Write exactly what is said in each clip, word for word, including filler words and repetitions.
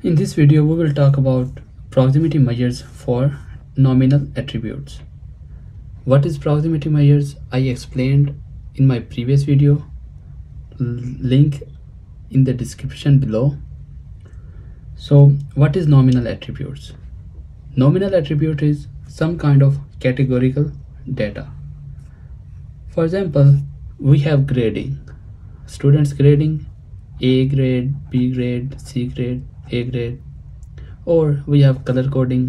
In this video, we will talk about proximity measures for nominal attributes. What is proximity measures? I explained in my previous video, link in the description below. So what is nominal attributes? Nominal attribute is some kind of categorical data. For example, we have grading, students grading, A grade, B grade, C grade, A grade, or we have color coding,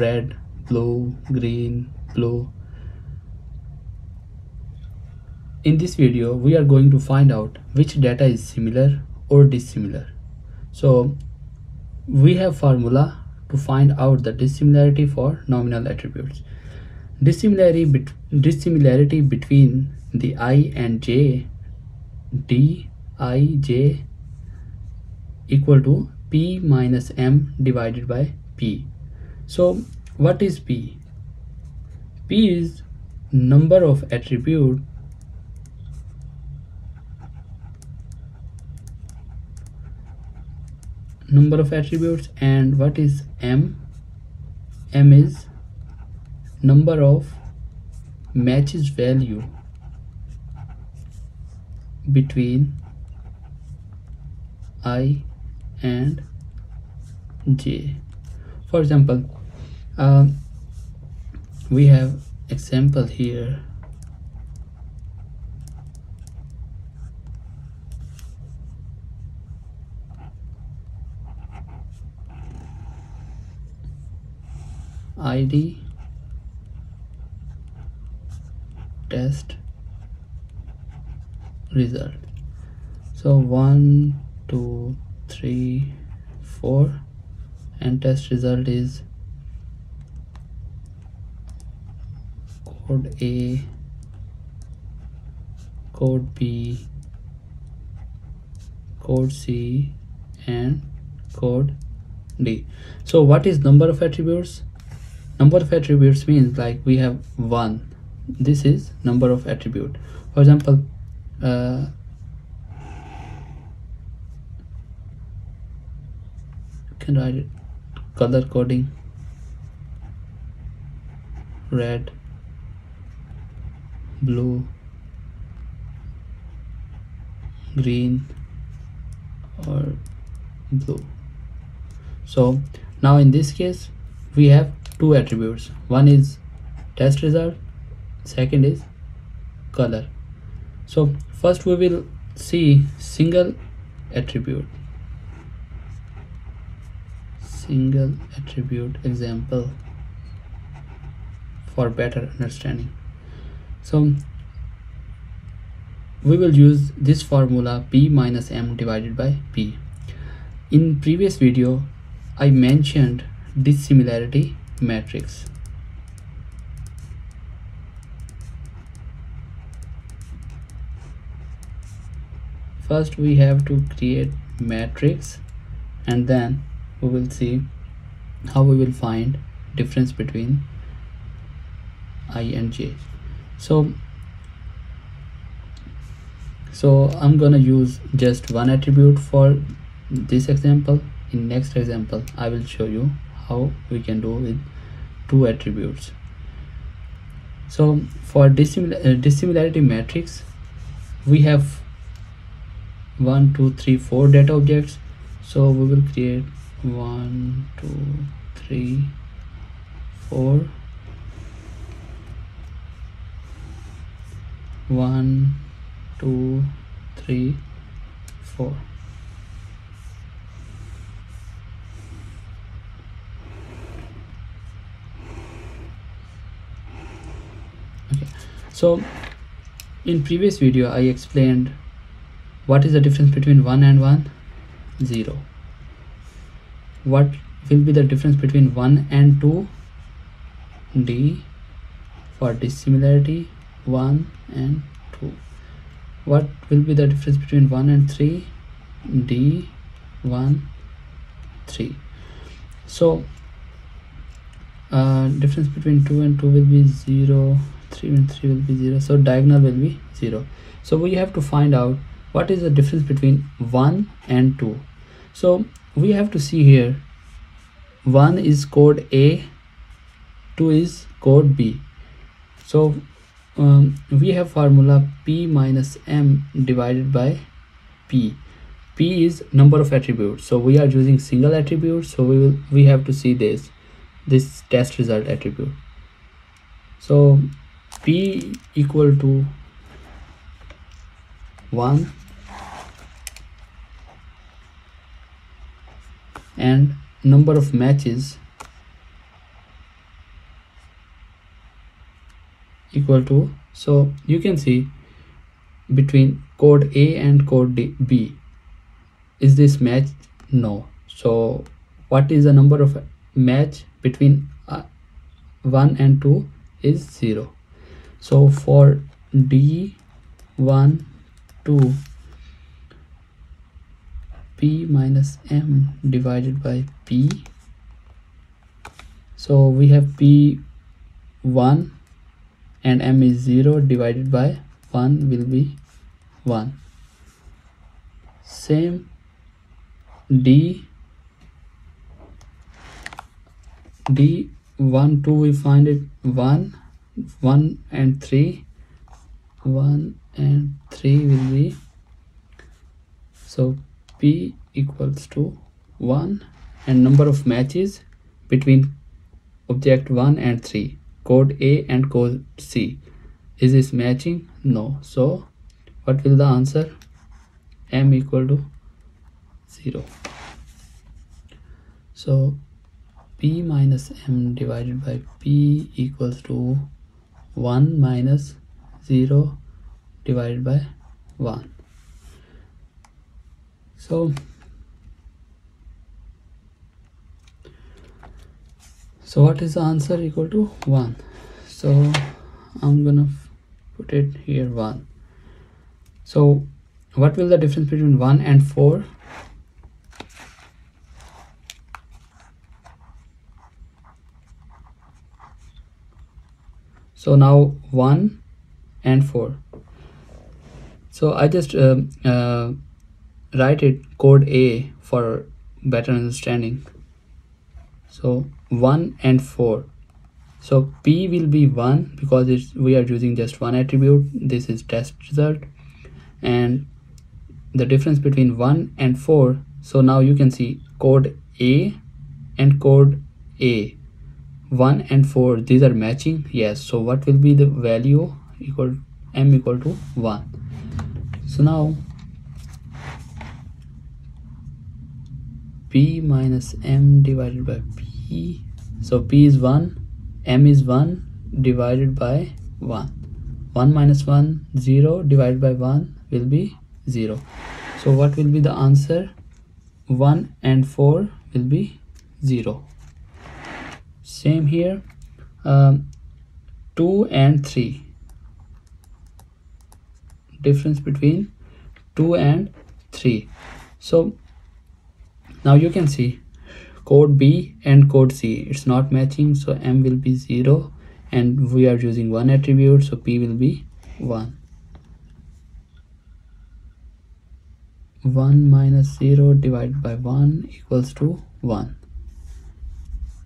red, blue, green, blue. In this video, we are going to find out which data is similar or dissimilar. So we have formula to find out the dissimilarity for nominal attributes. Dissimilarity, be dissimilarity between the I and J, D, I, J equal to P minus M divided by P. So what is P? P is number of attribute number of attributes, and what is M? M is number of matches value between I and J. For example, uh, we have example here. I D test result. So one, two, three, four, and test result is code A, code B, code C, and code D. So what is number of attributes? Number of attributes means like we have one. This is number of attribute. For example, uh, can write it color coding red, blue, green, or blue. So now in this case we have two attributes. One is test result, second is color. So first we will see single attribute single attribute example for better understanding. So we will use this formula P minus M divided by P. In previous video I mentioned dissimilarity matrix. First we have to create matrix, and then we will see how we will find difference between I and J. So so I'm gonna use just one attribute for this example. In next example I will show you how we can do with two attributes. So for dissimilar, uh, dissimilarity matrix we have one, two, three, four data objects. So we will create one, two, three, four, one, two, three, four. Okay. So in previous video I explained what is the difference between one and one? Zero. What will be the difference between one and two? D. For dissimilarity, one and two. What will be the difference between one and three? D. one, three. So uh, difference between two and two will be zero, three and three will be zero, so diagonal will be zero. So we have to find out what is the difference between one and two. So we have to see here, one is code A, two is code B. So um, we have formula P minus M divided by P. P is number of attributes, so we are using single attribute, so we will we have to see this this test result attribute. So P equal to one and number of matches equal to, so you can see between code A and code B, is this match? No. So what is the number of match between uh, one and two is zero. So for D one two, P minus M divided by P, so we have P one and M is zero, divided by one will be one. Same D, D one two, we find it one, one and three, one and three will be, so P equals to one and number of matches between object one and three, code A and code C. Is this matching? No. So what will the answer? M equal to zero. So P minus M divided by P equals to one minus zero divided by one. So so what is the answer? Equal to one. So I'm gonna put it here one. So what will the difference between one and four? So now one and four. So I just uh, uh, write it code A for better understanding. So one and four. So P will be one because it's, we are using just one attribute. This is test result, and the difference between one and four. So now you can see code A and code A, one and four, these are matching. Yes. So what will be the value? Equal M equal to one. So now P minus M divided by P, so P is one, M is one, divided by one, one minus one, zero, divided by one will be zero. So what will be the answer? one and four will be zero. Same here, um, two and three, difference between two and three. So now you can see code B and code C, it's not matching, so M will be zero and we are using one attribute, so P will be one. one minus zero divided by one equals to one.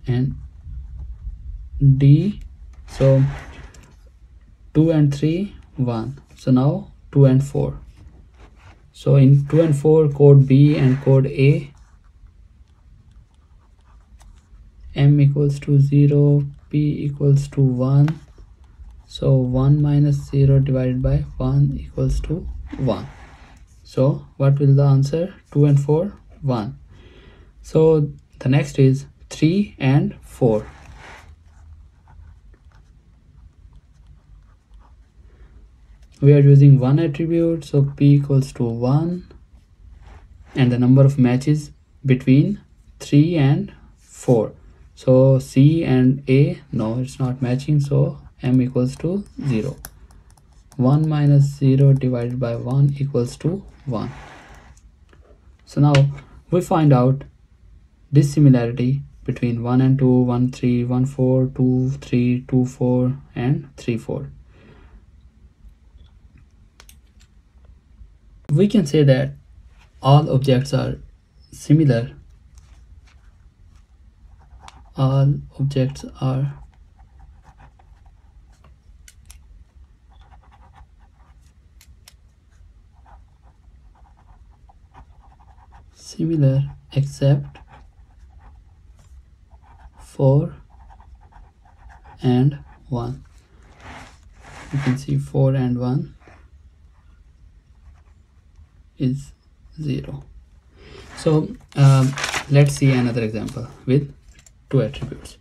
And D, so two and three, one. So now two and four. So in two and four, code B and code A, M equals to zero, P equals to one. So one minus zero divided by one equals to one. So what will the answer? two and four, one. So the next is three and four. We are using one attribute, so P equals to one and the number of matches between three and four. So C and A, no, it's not matching, so M equals to zero. one minus zero divided by one equals to one. So now we find out dissimilarity between one and two, one, three, one, four, two, three, two, four, and three, four. We can say that all objects are similar all objects are similar except four and one. You can see four and one is zero. So um, let's see another example with two attributes.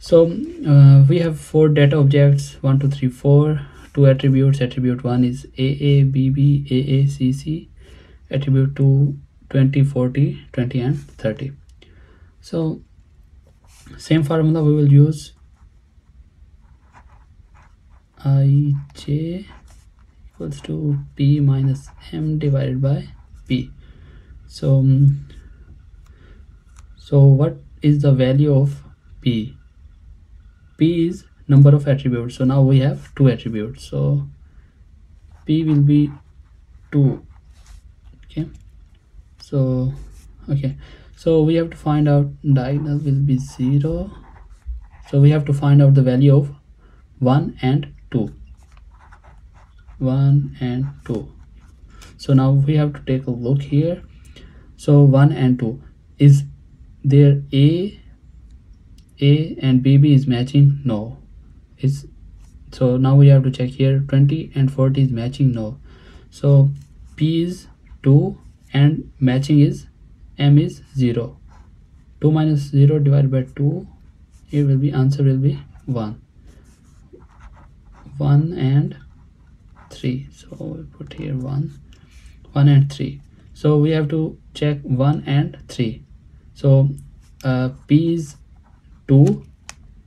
So uh, we have four data objects, one, two, three, four, two attributes. Attribute one is A A, B B, A A, C C. Attribute two, twenty, forty, twenty and thirty. So same formula we will use. I J equals to P minus M divided by P. So, so what is the value of P? P is number of attributes. So now we have two attributes. So P will be two. Okay. So, okay. So we have to find out diagonal will be zero. So we have to find out the value of one and two. one and two. So now we have to take a look here. So one and two, is there a a and B B is matching? No. It's so now we have to check here. Twenty and forty is matching? No. So P is two and matching is M is zero. Two minus zero divided by two, it will be answer will be one. One and three. So we'll put here one. one and three. So we have to check one and three. So uh, P is two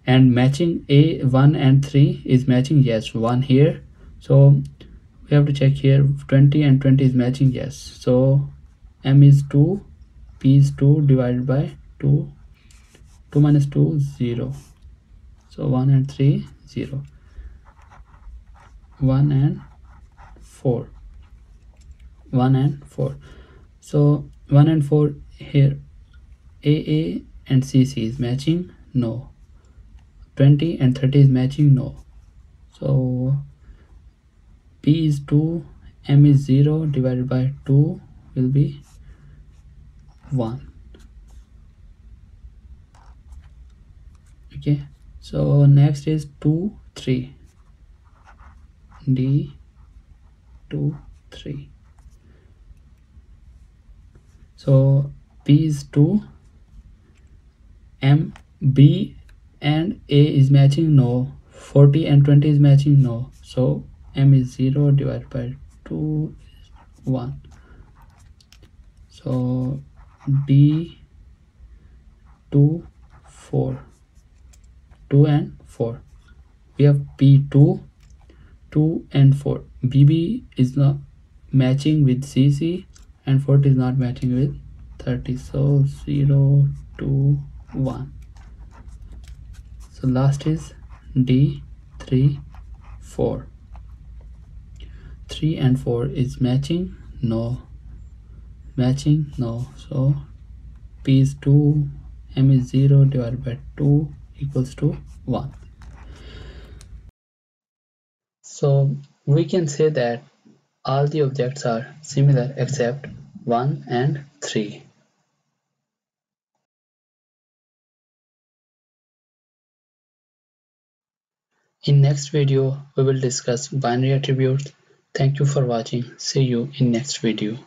and matching A. one and three is matching, yes, one here. So we have to check here. Twenty and twenty is matching, yes. So M is two, P is two divided by two. two minus two, zero. So one and three, zero. one and four. one and four. So one and four here, A A and C C is matching? No. twenty and thirty is matching? No. So P is two, M is zero divided by two will be one. Okay, so next is two, three. D, two, three. So P is two, M, B and A is matching? No. forty and twenty is matching? No. So M is zero divided by two is one. So D, two, four. two and four. We have P two, two and four. B B is not matching with C C. And forty is not matching with thirty. So zero, two, one. So last is D, three, four. three and four is matching? No. Matching? No. So P is two, M is zero divided by two equals to one. So we can say that all the objects are similar except one and three. In next video, we will discuss binary attributes. Thank you for watching. See you in next video.